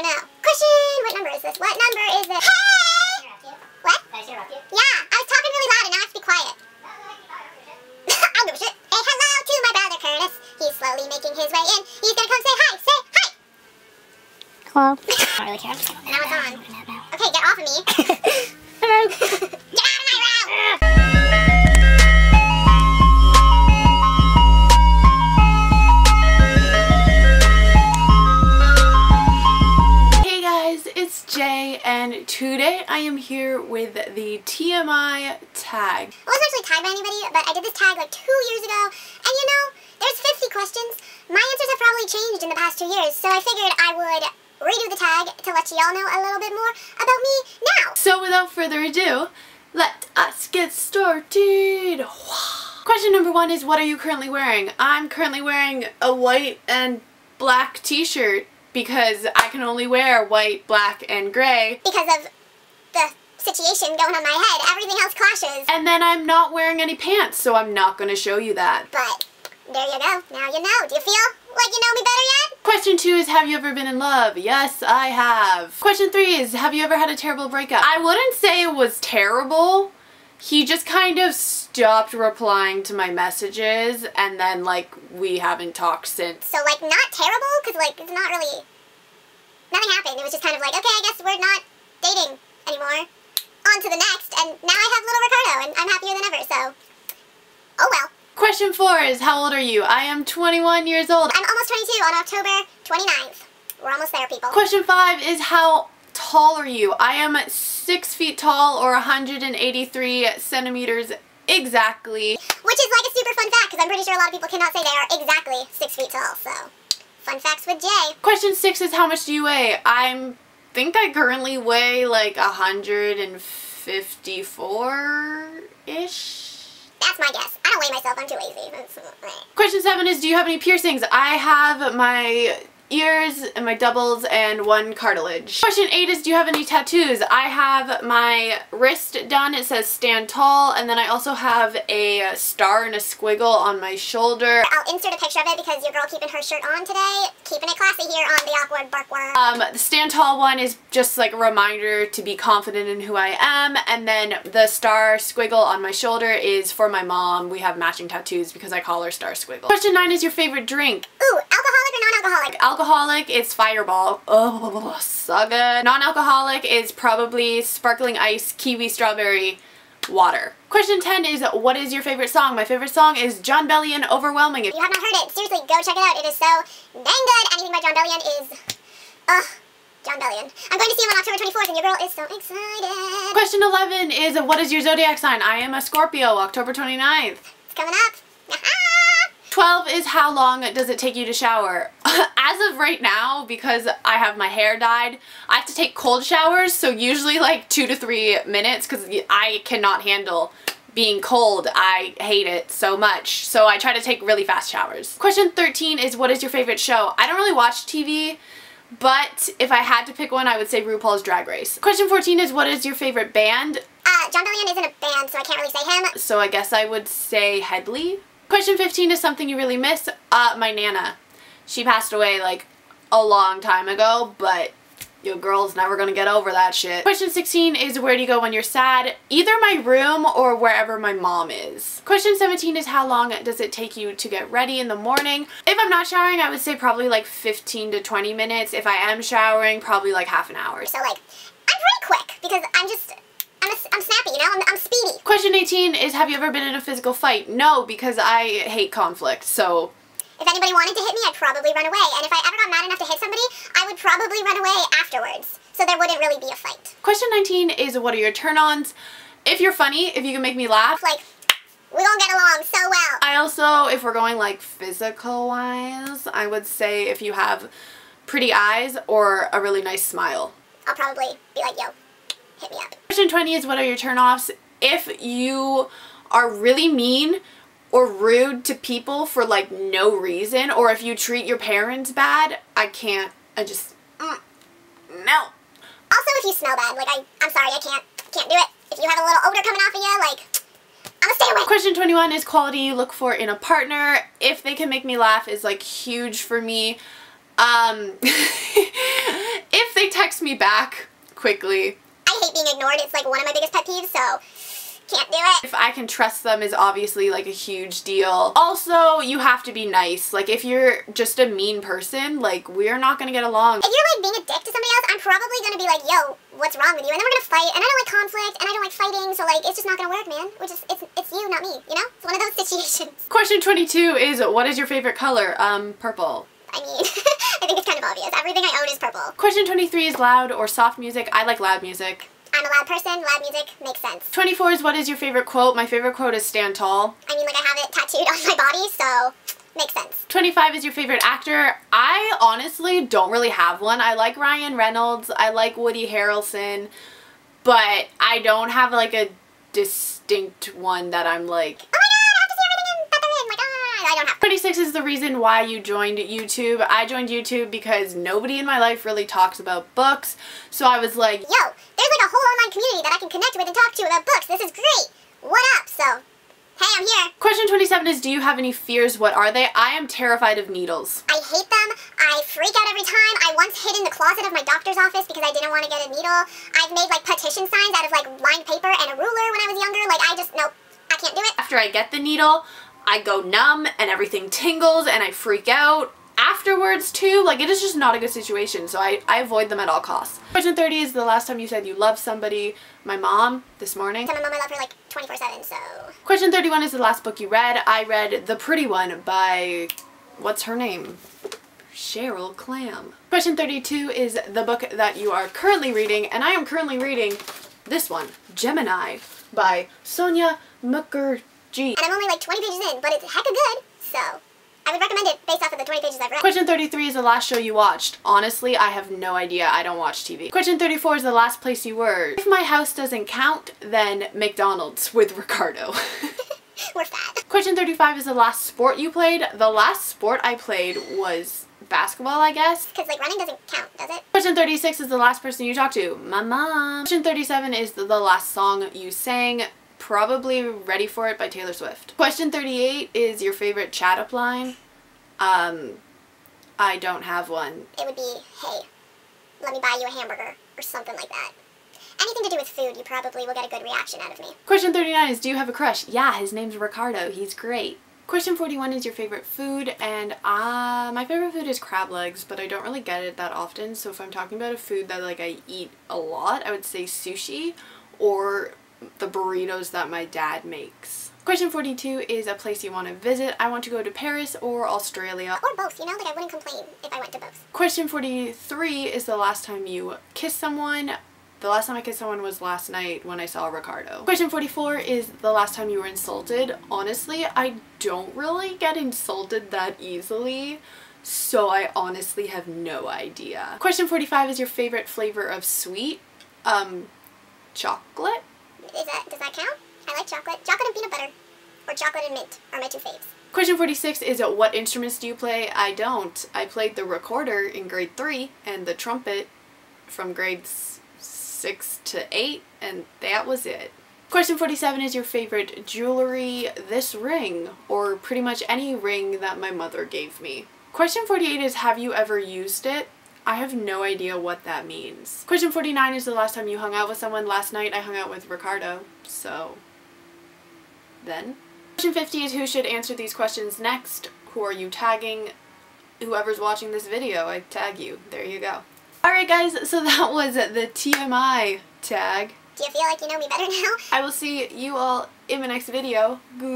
want to know. Question, what number is this? What number is this? Hey! Can I interrupt you? What? Can I interrupt you? Yeah, I was talking really loud and now I have to be quiet. I don't give a shit. Hey, hello to my brother Curtis. He's slowly making his way in. He's gonna come say hi. Say hi! Hello. I don't really care. And now it's on. Okay, get off of me. Hello. Get out of my route! And today I am here with the TMI tag. I wasn't actually tagged by anybody, but I did this tag like 2 years ago. And you know, there's 50 questions. My answers have probably changed in the past 2 years, so I figured I would redo the tag to let y'all know a little bit more about me now. So without further ado, let us get started. Question number one is, what are you currently wearing? I'm currently wearing a white and black t-shirt, because I can only wear white, black, and gray. Because of the situation going on my head, everything else clashes. And then I'm not wearing any pants, so I'm not going to show you that. But there you go. Now you know. Do you feel like you know me better yet? Question two is, have you ever been in love? Yes, I have. Question three is, have you ever had a terrible breakup? I wouldn't say it was terrible. He just kind of stopped replying to my messages, and then, like, we haven't talked since. So, like, not terrible? Because, like, it's not really... nothing happened. It was just kind of like, okay, I guess we're not dating anymore. On to the next, and now I have little Ricardo, and I'm happier than ever, so... oh well. Question four is, how old are you? I am 21 years old. I'm almost 22 on October 29th. We're almost there, people. Question five is, how tall are you? I am 6 feet tall, or 183 centimeters exactly. Which is like a super fun fact, because I'm pretty sure a lot of people cannot say they are exactly 6 feet tall, so fun facts with Jay. Question six is, how much do you weigh? I think I currently weigh like 154-ish. That's my guess. I don't weigh myself, I'm too lazy. Question seven is, do you have any piercings? I have my ears and my doubles and one cartilage. Question eight is, do you have any tattoos? I have my wrist done. It says stand tall, and then I also have a star and a squiggle on my shoulder. I'll insert a picture of it because your girl keeping her shirt on today, keeping it classy here on the awkward barkward. The stand tall one is just like a reminder to be confident in who I am, and then the star squiggle on my shoulder is for my mom. We have matching tattoos because I call her star squiggle. Question nine is, your favorite drink? Ooh, alcoholic or non-alcoholic? Alcoholic is Fireball. Oh, so good. Non-alcoholic is probably sparkling ice, kiwi, strawberry, water. Question 10 is, what is your favorite song? My favorite song is Jon Bellion, Overwhelming. If you have not heard it, seriously, go check it out. It is so dang good. Anything by Jon Bellion is, ugh, Jon Bellion. I'm going to see him on October 24th, and your girl is so excited. Question 11 is, what is your zodiac sign? I am a Scorpio, October 29th. It's coming up. 12 is, how long does it take you to shower? As of right now, because I have my hair dyed, I have to take cold showers, so usually like 2 to 3 minutes, because I cannot handle being cold. I hate it so much, so I try to take really fast showers. Question 13 is, what is your favorite show? I don't really watch TV, but if I had to pick one, I would say RuPaul's Drag Race. Question 14 is, what is your favorite band? Jon Bellion isn't a band, so I can't really say him. So I guess I would say Headley. Question 15 is, something you really miss? My Nana. She passed away like a long time ago, but your girl's never gonna get over that shit. Question 16 is, where do you go when you're sad? Either my room or wherever my mom is. Question 17 is, how long does it take you to get ready in the morning? If I'm not showering, I would say probably like 15 to 20 minutes. If I am showering, probably like half an hour. So like, I'm pretty quick because I'm snappy, you know? I'm speedy. Question 18 is, have you ever been in a physical fight? No, because I hate conflict, so... if anybody wanted to hit me, I'd probably run away. And if I ever got mad enough to hit somebody, I would probably run away afterwards. So there wouldn't really be a fight. Question 19 is, what are your turn-ons? If you're funny, if you can make me laugh. Like, we gonna get along so well. I also, if we're going like physical-wise, I would say if you have pretty eyes or a really nice smile. I'll probably be like, yo, hit me up. Question 20 is, what are your turn-offs? If you are really mean or rude to people for like no reason, or if you treat your parents bad, I just, no. Also, if you smell bad, like I'm sorry, I can't do it. If you have a little odor coming off of you, like, I'm gonna stay away. Question 21 is, quality you look for in a partner. If they can make me laugh is like huge for me. If text me back quickly. I hate being ignored. It's like one of my biggest pet peeves, so can't do it. If I can trust them is obviously like a huge deal. Also, you have to be nice. Like if you're just a mean person, like we're not gonna get along. If you're like being a dick to somebody else, I'm probably gonna be like, yo, what's wrong with you? And then we're gonna fight, and I don't like conflict, and I don't like fighting, so like it's just not gonna work, man. We're just, it's you, not me, you know? It's one of those situations. Question 22 is, what is your favorite color? Purple. I mean, I think it's kind of obvious. Everything I own is purple. Question 23 is loud or soft music. I like loud music. I'm a loud person. Loud music makes sense. 24 is what is your favorite quote? My favorite quote is stand tall. I mean, like I have it tattooed on my body, so makes sense. 25 is your favorite actor. I honestly don't really have one. I like Ryan Reynolds. I like Woody Harrelson, but I don't have like a distinct one that I'm like, oh my God, I have to see everything in Peppa Pig. Like, ah, I don't have. 26 is the reason why you joined YouTube. I joined YouTube because nobody in my life really talks about books, so I was like, yo, there's like a whole online community that I can connect with and talk to about books. This is great. What up? So, hey, I'm here. Question 27 is, do you have any fears? What are they? I am terrified of needles. I hate them. I freak out every time. I once hid in the closet of my doctor's office because I didn't want to get a needle. I've made like petition signs out of like lined paper and a ruler when I was younger. Like I just, nope, I can't do it. After I get the needle, I go numb and everything tingles and I freak out. Afterwards too, like it is just not a good situation, so I avoid them at all costs. Question 30 is the last time you said you love somebody. My mom, this morning. So my mom, I love her like 24/7, so. Question 31 is the last book you read. I read The Pretty One by, what's her name? Cheryl Clam. Question 32 is the book that you are currently reading, and I am currently reading this one, Gemini by Sonia Mukherjee. And I'm only like 20 pages in, but it's hecka good, so. I would recommend it based off of the 20 pages I've read. Question 33 is the last show you watched. Honestly, I have no idea. I don't watch TV. Question 34 is the last place you were. If my house doesn't count, then McDonald's with Ricardo. We're fat. Question 35 is the last sport you played. The last sport I played was basketball, I guess. Because like running doesn't count, does it? Question 36 is the last person you talked to. My mom. Question 37 is the last song you sang. Probably Ready For It by Taylor Swift. Question 38 is your favorite chat up line. I don't have one. It would be, hey, let me buy you a hamburger or something like that. Anything to do with food, you probably will get a good reaction out of me. Question 39 is, do you have a crush? Yeah, his name's Ricardo. He's great. Question 41 is your favorite food, and my favorite food is crab legs, but I don't really get it that often, so if I'm talking about a food that like I eat a lot, I would say sushi or the burritos that my dad makes. Question 42 is a place you want to visit. I want to go to Paris or Australia. Or both, you know, like I wouldn't complain if I went to both. Question 43 is the last time you kissed someone. The last time I kissed someone was last night when I saw Ricardo. Question 44 is the last time you were insulted. Honestly, I don't really get insulted that easily, so I honestly have no idea. Question 45 is your favorite flavor of sweet? Chocolate? Does that count? I like chocolate. Chocolate and peanut butter, or chocolate and mint are my two faves. Question 46 is, what instruments do you play? I don't. I played the recorder in grade 3 and the trumpet from grades 6 to 8, and that was it. Question 47 is your favorite jewelry. This ring, or pretty much any ring that my mother gave me. Question 48 is, have you ever used it? I have no idea what that means. Question 49 is the last time you hung out with someone. Last night I hung out with Ricardo, so then. Question 50 is who should answer these questions next. Who are you tagging? Whoever's watching this video, I tag you. There you go. Alright guys, so that was the TMI tag. Do you feel like you know me better now? I will see you all in the next video. Goodbye!